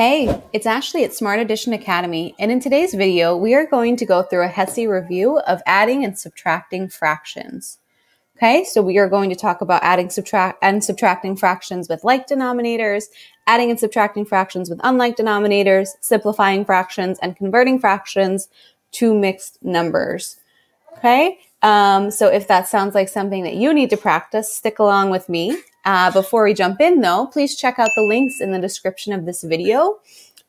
Hey, it's Ashley at Smart Edition Academy, and in today's video, we are going to go through a HESI review of adding and subtracting fractions. Okay, so we are going to talk about adding and subtracting fractions with like denominators, adding and subtracting fractions with unlike denominators, simplifying fractions, and converting fractions to mixed numbers. Okay, so if that sounds like something that you need to practice, stick along with me. Before we jump in though, please check out the links in the description of this video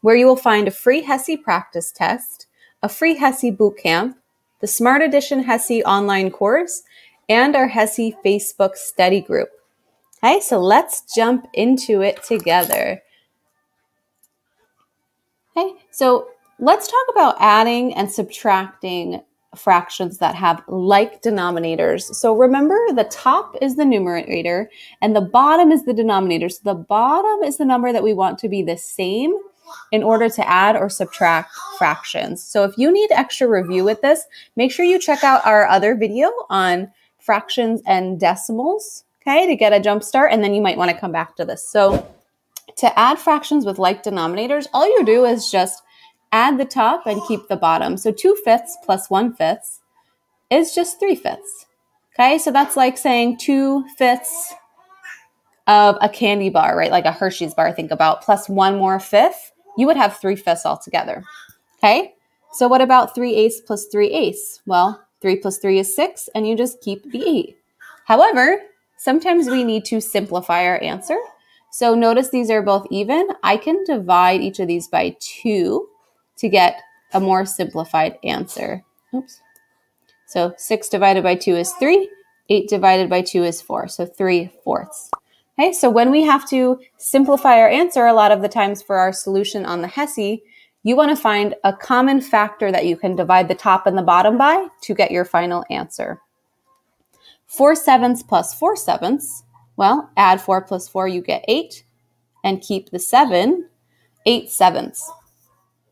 where you will find a free HESI practice test, a free HESI bootcamp, the Smart Edition HESI online course, and our HESI Facebook study group. Okay, so let's jump into it together. Okay, so let's talk about adding and subtracting fractions that have like denominators. So remember, the top is the numerator and the bottom is the denominator. So the bottom is the number that we want to be the same in order to add or subtract fractions. So if you need extra review with this, make sure you check out our other video on fractions and decimals, okay, to get a jump start, and then you might want to come back to this. So to add fractions with like denominators, all you do is just add the top and keep the bottom. So 2/5 plus 1/5 is just 3/5. Okay, so that's like saying 2/5 of a candy bar, right? Like a Hershey's bar, think about, plus 1 more fifth, you would have 3/5 altogether. Okay, so what about 3/8 plus 3/8? Well, 3 plus 3 is 6, and you just keep the 8. However, sometimes we need to simplify our answer. So notice these are both even. I can divide each of these by 2 to get a more simplified answer. Oops. So 6 divided by 2 is 3, 8 divided by 2 is 4, so 3/4. Okay, so when we have to simplify our answer, a lot of the times for our solution on the HESI, you wanna find a common factor that you can divide the top and the bottom by to get your final answer. 4/7 plus 4/7, well, add 4 plus 4, you get 8, and keep the 7, 8/7.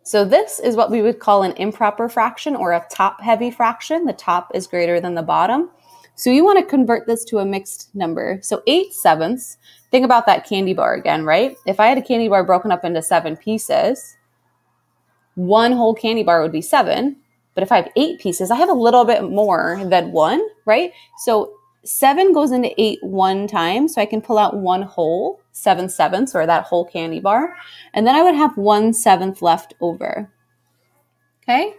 So this is what we would call an improper fraction or a top-heavy fraction. The top is greater than the bottom. So you want to convert this to a mixed number. So 8/7, think about that candy bar again, right? If I had a candy bar broken up into 7 pieces, one whole candy bar would be 7. But if I have 8 pieces, I have a little bit more than 1, right? So 7 goes into 8 1 time, so I can pull out 1 whole 7/7, or that whole candy bar, and then I would have 1/7 left over. Okay,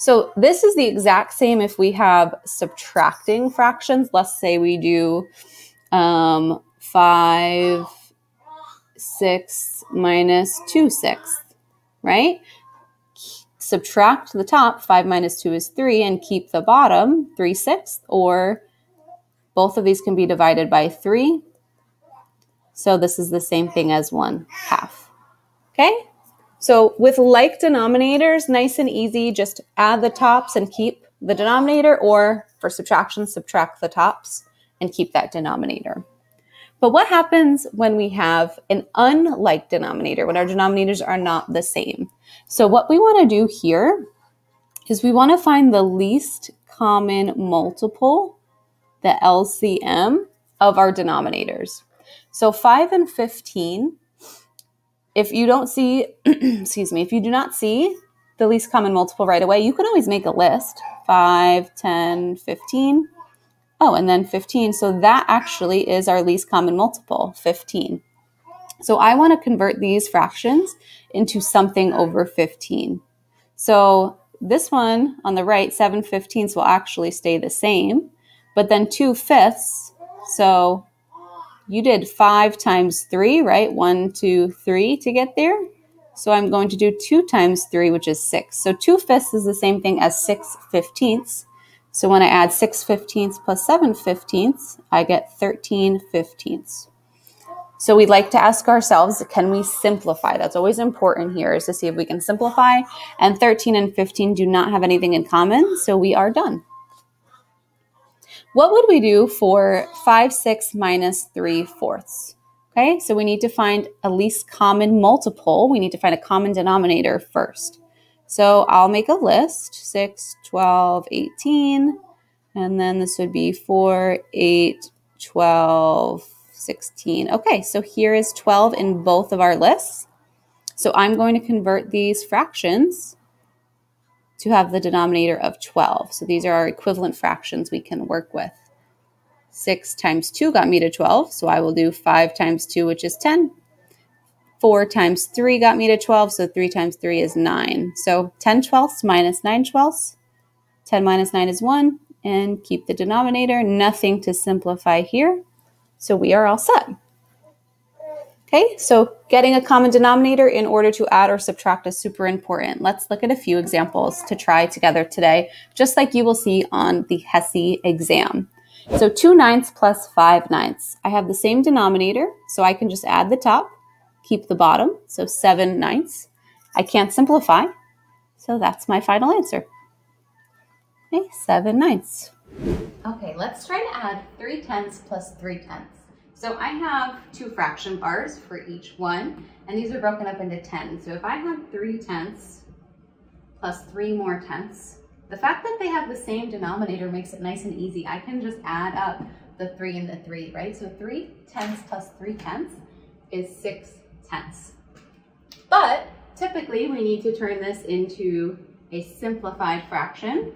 so this is the exact same if we have subtracting fractions. Let's say we do 5/6 minus 2/6, right? Subtract the top, 5 minus 2 is 3, and keep the bottom, 3/6, or both of these can be divided by 3. So this is the same thing as 1/2. Okay? So with like denominators, nice and easy, just add the tops and keep the denominator, or for subtraction, subtract the tops and keep that denominator. But what happens when we have an unlike denominator, when our denominators are not the same? So what we want to do here is we want to find the least common multiple, the LCM, of our denominators. So 5 and 15, if you don't see, excuse me, if you do not see the least common multiple right away, you can always make a list, 5, 10, 15, oh, and then 15. So that actually is our least common multiple, 15. So I want to convert these fractions into something over 15. So this one on the right, 7/15 will actually stay the same. But then 2/5, so you did 5 times 3, right? 1, 2, 3 to get there. So I'm going to do 2 times 3, which is 6. So 2/5 is the same thing as 6/15. So when I add 6/15 plus 7/15, I get 13/15. So we'd like to ask ourselves, can we simplify? That's always important here, is to see if we can simplify. And 13 and 15 do not have anything in common, so we are done. What would we do for 5/6 minus 3/4? Okay, so we need to find a least common multiple. We need to find a common denominator first. So I'll make a list, 6, 12, 18, and then this would be 4, 8, 12, 16. Okay, so here is 12 in both of our lists. So I'm going to convert these fractions to have the denominator of 12. So these are our equivalent fractions we can work with. 6 times 2 got me to 12, so I will do 5 times 2, which is 10. 4 times 3 got me to 12, so 3 times 3 is 9. So 10 twelfths minus 9 twelfths. 10 minus 9 is 1, and keep the denominator. Nothing to simplify here, so we are all set. Okay, so getting a common denominator in order to add or subtract is super important. Let's look at a few examples to try together today, just like you will see on the HESI exam. So 2/9 plus 5/9. I have the same denominator, so I can just add the top, keep the bottom, so 7/9. I can't simplify, so that's my final answer. Okay, 7/9. Okay, let's try to add 3/10 plus 3/10. So I have two fraction bars for each one, and these are broken up into 10. So if I have 3/10 plus 3 more 10ths, the fact that they have the same denominator makes it nice and easy. I can just add up the 3 and the 3, right? So 3/10 plus 3/10 is 6/10. But typically we need to turn this into a simplified fraction.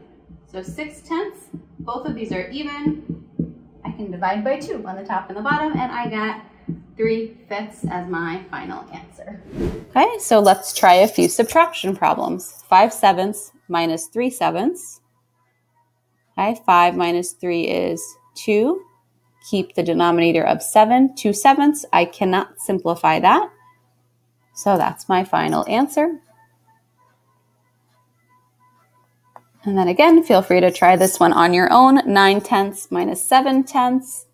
So 6/10, both of these are even. I can divide by 2 on the top and the bottom, and I got 3/5 as my final answer. Okay, so let's try a few subtraction problems. 5/7 minus 3/7. Okay, 5 minus 3 is 2. Keep the denominator of 7. 2/7, I cannot simplify that. So that's my final answer. And then again, feel free to try this one on your own. 9/10 minus 7/10.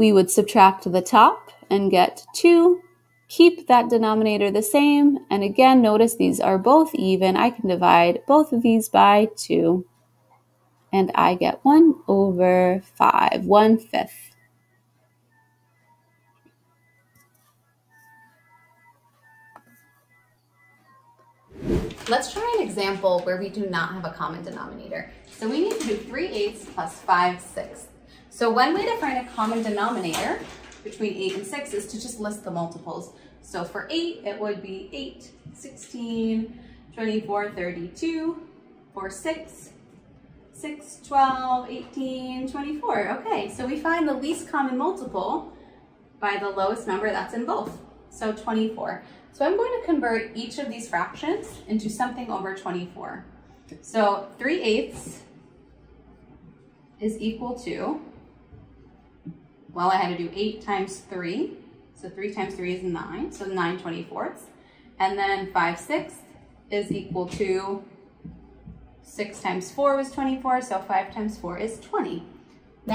We would subtract the top and get 2. Keep that denominator the same. And again, notice these are both even. I can divide both of these by 2. And I get 1/5, 1/5. Let's try an example where we do not have a common denominator. So we need to do 3/8 plus 5/6. So one way to find a common denominator between 8 and 6 is to just list the multiples. So for 8, it would be 8, 16, 24, 32. For 6, 6, 12, 18, 24. Okay, so we find the least common multiple by the lowest number that's in both. So 24. So I'm going to convert each of these fractions into something over 24. So 3/8 is equal to, well, I had to do 8 times 3. So 3 times 3 is 9, so 9/24. And then 5/6 is equal to 6 times 4 was 24, so 5 times 4 is 20.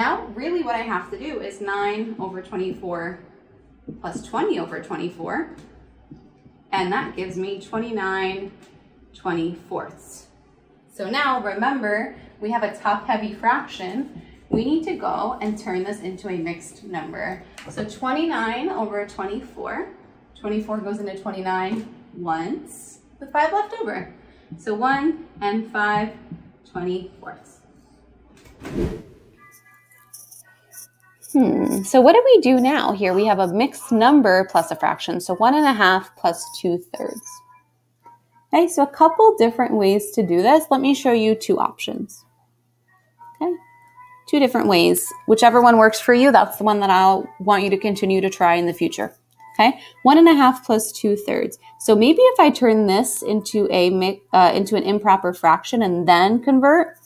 Now, really what I have to do is 9/24 plus 20/24. And that gives me 29/24. So now remember, we have a top heavy fraction. We need to go and turn this into a mixed number. So 29/24, 24 goes into 29 once with 5 left over. So 1 and 5/24. So what do we do now? Here we have a mixed number plus a fraction, so 1.5 plus 2/3. Okay, so a couple different ways to do this. Let me show you two options. Okay, two different ways. Whichever one works for you, that's the one that I'll want you to continue to try in the future. Okay, 1.5 plus 2/3. So maybe if I turn this into an improper fraction and then convert,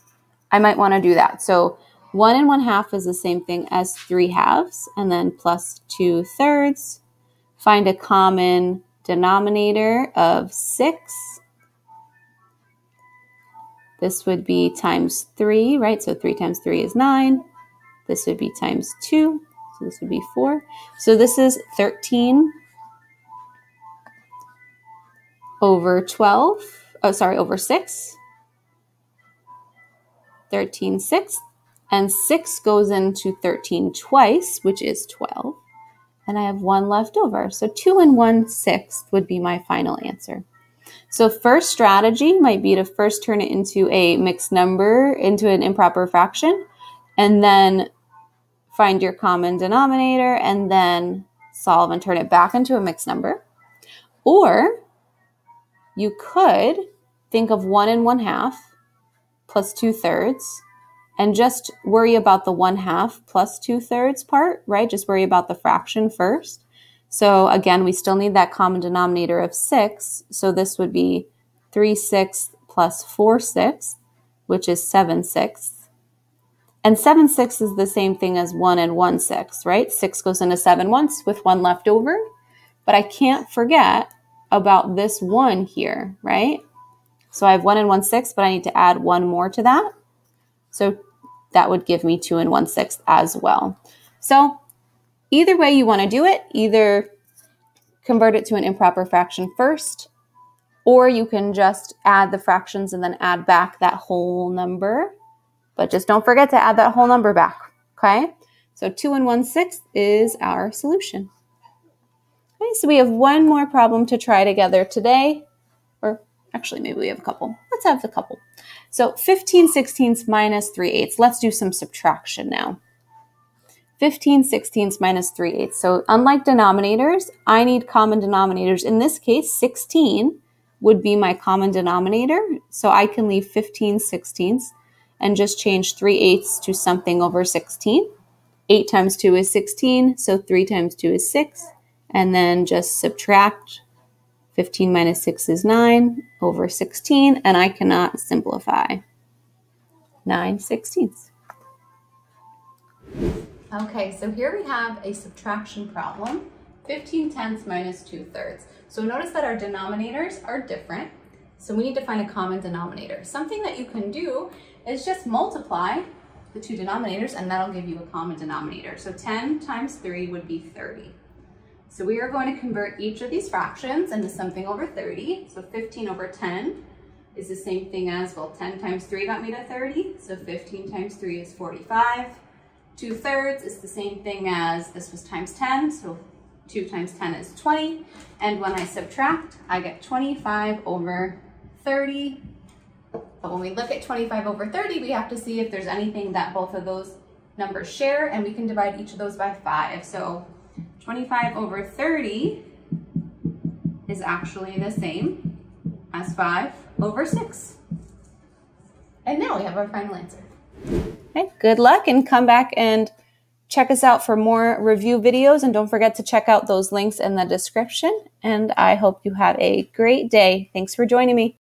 I might want to do that. So 1 1/2 is the same thing as 3/2, and then plus 2/3. Find a common denominator of 6. This would be times 3, right? So 3 times 3 is 9. This would be times 2. So this would be 4. So this is 13 over 6. 13/6. And 6 goes into 13 twice, which is 12. And I have 1 left over. So 2 1/6 would be my final answer. So first strategy might be to first turn it into a mixed number, into an improper fraction, and then find your common denominator and then solve and turn it back into a mixed number. Or you could think of 1 1/2 plus 2/3 and just worry about the 1/2 plus 2/3 part, right? Just worry about the fraction first. So again, we still need that common denominator of 6. So this would be 3/6 plus 4/6, which is 7/6. And 7/6 is the same thing as 1 1/6, right? 6 goes into 7 once with 1 left over. But I can't forget about this 1 here, right? So I have 1 1/6, but I need to add 1 more to that. So that would give me 2 1/6 as well. So either way you want to do it, either convert it to an improper fraction first, or you can just add the fractions and then add back that whole number. But just don't forget to add that whole number back, okay? So 2 1/6 is our solution. Okay, so we have one more problem to try together today, or actually maybe we have a couple. Let's have the couple. So 15/16 minus 3/8. Let's do some subtraction now. 15/16 minus 3/8. So unlike denominators, I need common denominators. In this case, 16 would be my common denominator. So I can leave 15/16 and just change 3/8 to something over 16. 8 times 2 is 16, so 3 times 2 is 6. And then just subtract 15 minus 6 is 9 over 16, and I cannot simplify. 9/16. Okay, so here we have a subtraction problem, 15/10 minus 2/3. So notice that our denominators are different, so we need to find a common denominator. Something that you can do is just multiply the two denominators, and that'll give you a common denominator. So 10 times 3 would be 30. So we are going to convert each of these fractions into something over 30. So 15 over 10 is the same thing as, well, 10 times 3 got me to 30, so 15 times 3 is 45. 2/3 is the same thing as, this was times 10, so 2 times 10 is 20. And when I subtract, I get 25 over 30. But when we look at 25 over 30, we have to see if there's anything that both of those numbers share, and we can divide each of those by 5. So 25 over 30 is actually the same as 5 over 6. And now we have our final answer. Okay, good luck, and come back and check us out for more review videos, and don't forget to check out those links in the description, and I hope you have a great day. Thanks for joining me.